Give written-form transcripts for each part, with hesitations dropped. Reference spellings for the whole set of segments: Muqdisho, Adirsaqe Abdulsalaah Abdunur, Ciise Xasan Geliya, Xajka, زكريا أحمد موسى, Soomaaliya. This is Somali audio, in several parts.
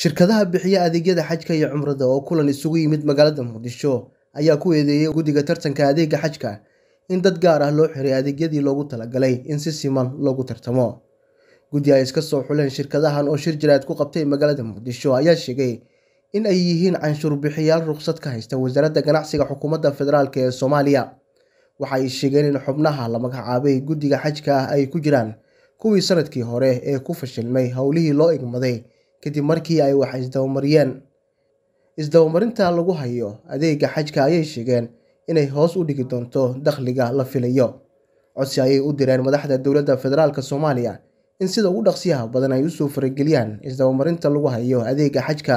shirkadaha bixiya adeegyada xajka iyo cumrada oo kulan isugu yimid magaalada Muqdisho ayaa ku eedeeyay guddiga tartanka adeega xajka in dad gaar ah loo xiray adeegyadii loogu talagalay in si siman loogu tartamo. Guddi ay iska soo xuleen shirkadahan oo shir jiraad ku qabtay magaalada Muqdisho ayaa sheegay in ay yihiin canshuur bixiyaal ruqsad ka haysta wasaaradda ganacsiga xukuumadda federaalka ee Soomaaliya. Waxa ay sheegeen in xubnaha la magacaabay guddiga xajka ah ay ku jiraan kuwii sanadkii hore ee ku fashilmay hawlihii loo igmaday kadib markii ay wax isdawmariyeen. Isdawmarinta lagu hayo adeega xajka ayay sheegeen inay hoos u dhigi doonto dakhliga la filayo. Codsi ayay u direen madaxda dowladda federaalka Soomaaliya in sida ugu dhaqsiyaha badan ay u soo farageliyaan isdawmarinta lagu hayo adeega xajka.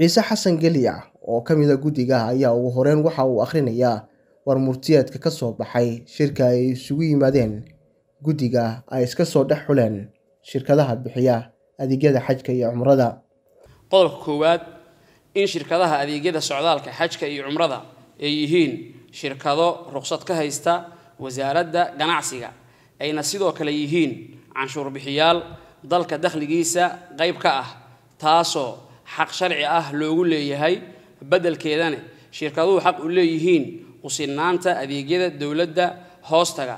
Ciise Xasan Geliya oo ka mid ah guddiga ayaa ugu horeen waxa uu akhrinayaa warmurtiyeedka ka soo baxay shirka ay isugu yimaadeen guddiga ay iska soo dhex xuleen shirkadaha bixiya adeegyada xajka iyo cumrada. Qodobka koowaad in shirkadaha adeegyada socdaalka xajka iyo cumrada ay yihiin shirkado ruqsad ka haysta wasaaradda ganacsiga ayna sidoo kale yihiin canshuur bixiyaal dalka dakhligiisa qayb ka ah taasoo xaq sharci ah loogu leeyahay bedelkeedana shirkaduhu xaq u leeyihiin usinaanta adeegyada dawladda hoostaga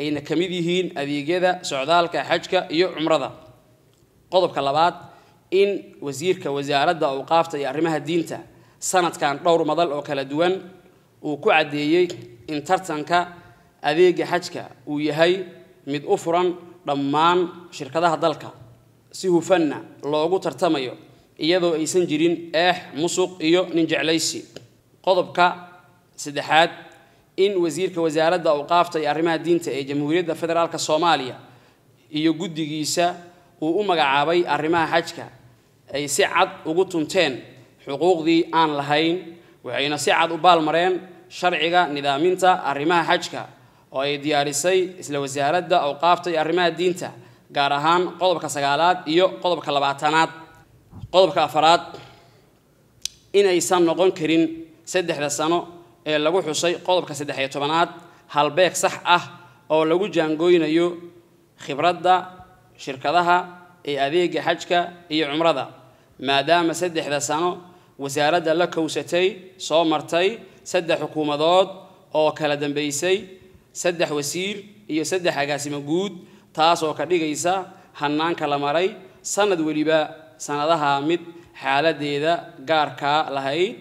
ayna ka mid yihiin adeegyada socdaalka xajka iyo cumrada. قضب كلابات إن وزير كوزارة أو قافة يعرمها دينته سنة كان دور مضل أو كالدوان وقعدي إن ترتنك أذيج حجك ويهي مد أفرا ضمان شركتها ضلك سيه فن لوجو ترتميو يدو إيسنجرين مسوق إيو ننجعليسي. قضب كسدحات إن وزير كوزارة أو قافة يعرمها دينته جمهورية الفدرال كصوماليا إيو جد جيسا ومجاعبي أرمها حجك أي سعد وقطنتين حقوق ذي آن لهين وعين سعد وبالمرين شرعك نظامينتا أرمها حجك أي ديارسي إسلو زيارة أو قافتي أرمها دينتا قارهان قضبك سقالات إيو قضبك لبعتانات قضبك أفراد إن إيسان نقون كرين سدح لسانو لغو حسي قضبك سدح يتوبانات هالبيك صح أو لغو جانقوين إيو خبرات دا shirkadaha ee adeega xajka iyo cumrada maadaama saddexda sano wasaaradda la koosatay soo martay saddex xukuumadood oo kala dambeysay saddex wasiir iyo saddex agaasimo guud taas oo ka dhigaysa hannaanka la maray sanad waliba sanadaha mid xaaladeeda gaarka lahayd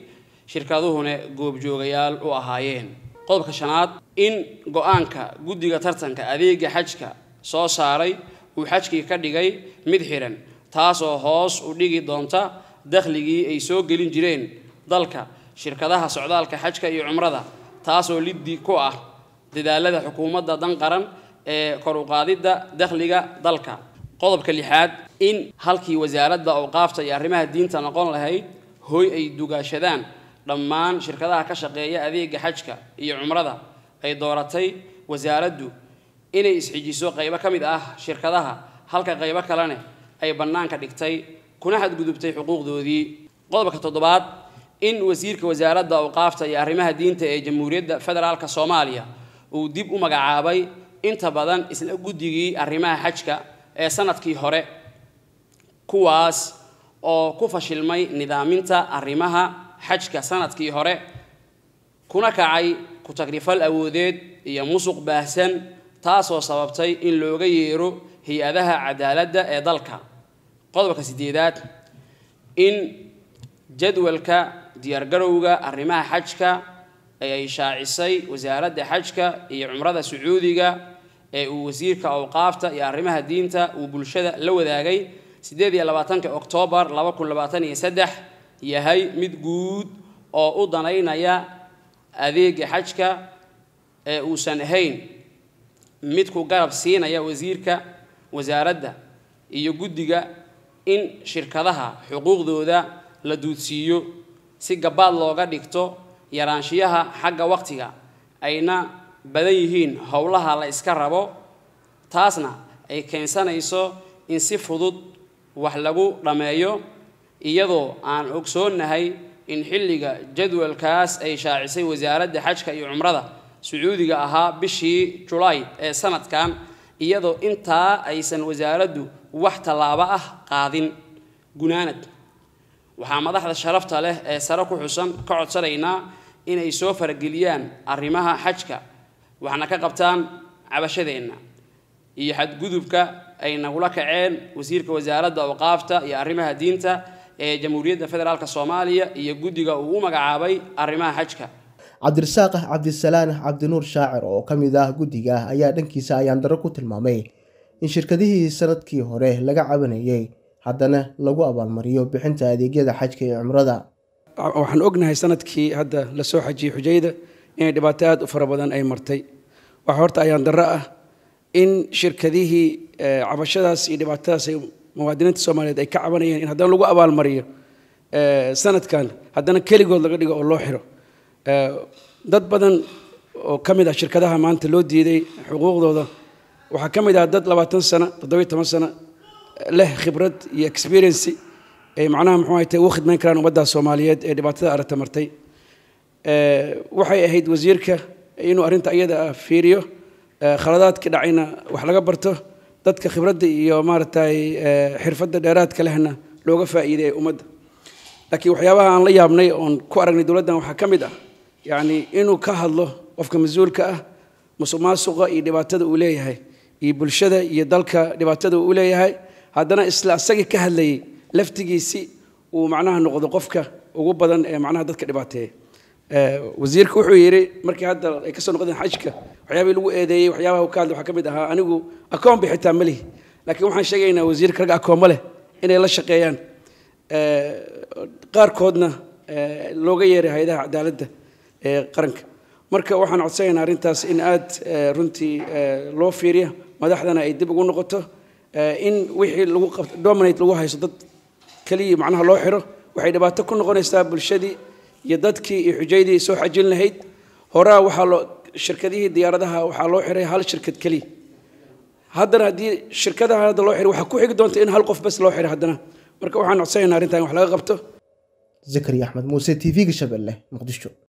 shirkaduhuna goobjoogayaal u ahaayeen. Qodobka shanaad in go'aanka guddiga tartanka adeega xajka soo saaray وحشكي كدغاي مدخيرن تاسو هوس ودغي دونتا دخلغي اي سو غلين جيرين دالكا شركدها سودالكا حجكا iyo cumrada taaso liddi ku ah dadaalada xukuumadda dan qaran ee kor u qaadida dakhliga dalka. Qodobka lixaad in halkii wasaaradda awqaafta iyo arrimaha diinta noqon lahayd hooy ay dugaashadaan dhammaan shirkadaha ka shaqeeya adeega xajka iyo cumrada ay dooratay wasaaraddu inay isxijiso qayb ka mid ah shirkadaha halka qayb kalena ay bannaanka dhigtay kuna had gudubtay xuquuqdoodii. Qodobka toddobaad in wasiirka wasaaradda awqaafta iyo arrimaha diinta ee Jamhuuriyadda Federaalka Soomaaliya uu dib u magacaabay inta badan isla guddigii arrimaha xajka ee sanadkii hore kuwaas oo ku fashilmay nidaaminta arrimaha xajka sanadkii hore kuna kacay ku tagrifal awoodeed iyo musuq baahsan taasoo sababtay in looga yeero hay'adaha cadaaladda ee dalka. Qodobka sideedaad in jadwalka diyaar garowga arrimaha xajka ay shaacisay wasaaradda xajka iyo cumrada Sacuudiga ee uu wasiirka awqaafta iyo arrimaha diinta uu bulshada la wadaagay 28 Oktoobar 2023 yahay mid guud oo u danaynaya adeega xajka ee uusan ahayn midku garab siinaya wasiirka wasaaradda iyo guddiga in shirkadaha xuquuqdooda la duudsiiyo si gabaad looga dhigto yaraanshiyaha xagga waqtiga ayna badan yihiin howlaha la iska rabo taasna ay keensanayso in si fudud wax lagu dhameeyo iyadoo aan ogsoonahay in xilliga jadwalkaas ay shaacisay wasaaradda xajka iyo cumrada Sacuudiga ahaa bishii July ee sanadkan iyadoo inta aysan wasaaraddu wax talaabo ah qaadin gunaanad وحامض هذا الشرفت له سرقوا حسن قعد سرينا إن يسوف رجليان أرمها حجك وحنا كقبطان عبشذينا يحد جذبك أي نقولك عين وزيرك وزارة وقافته يأرمها دينته جمهورية فدرالك الصومالية يجودك وما عابي أرمها حجك. Adirsaqe Abdulsalaah Abdunur shaacir oo ka mid ah guddiga ayaa dhankiisa ayaan-daro ku tilmaamay in shirkadihii sanadkii hore laga cabanayay haddana lagu abaalmariyo bixinta adeegyada xajka iyo cumrada. Waxaan ognahay sanadkii hadda la soo xajiyay Xujayda in dhibaato aad u fara badan ay martay. Waxa horta ayaan-daro ah in shirkadihii cabashadaas iyo dhibaatadaas ay muwaadiniinta Soomaaliyeed ay ka cabanayeen in haddana lagu abaalmariyo sanadkan haddana keligood laga dhigo oo loo xiro. dad badan oo kamid ah shirkadaha maanta loo diiday xuquuqdooda waxa kamid ah dad 20 sano 17 sano leh khibrad iyo experience ee macnaha maxay tahay oo khidmeen karaan ummadda Soomaaliyeed ee dhibaatada aragta martay waxay ahayd wasiirka inuu arinta ayada fiiriyo khaladaadka dhacayna wax laga barto dadka khibradda iyo maartay xirfadda dheeraadka lehna looga faa'iideey ummadda laakiin waxyaabaha aan la yaabnay oo ku aragnay dawladdan waxa kamid ah يعني إنه كهله وفق مزول كأه مسمى صغة يدبعت ذو أوليها يبلشده يدلك دبعت ذو أوليها هذانا إسلاسك كهله لفتجي سي ومعناها نقض قفكه وجبدا معناها ذاتك دبعته وزير كوحيري مركي هذا كسر نقض حجكه وحياه الوقت ده وحياه وكاد وحكم ده أنا أكون بحتمله لكن واحد شقينا وزير كرجع أكمله إن الله شقيان قار كودنا لوجيري هيدا عدالته قرنك مركا وحن عصينا رنتاس إن آد رنتي لو فيريا ما دحدنا أيدي بقول نقطة إن وحي الوقف دوما يتلوها يصدق كلي معناها لوحره وحي دباتكون غني استقبل شدي يدتك يحجيدي سو حجلنا هيد هراء وحال الشركة دي دياردها وحال لوحره هال الشركة كلي هذا هدي الشركة ده هذا لوحره وحكوا يقدون إن هالقف بس لوحره هذانا مركا وحن عصينا رنتاس وحلا غبته زكريا أحمد موسى تي في قشبله مقدشو.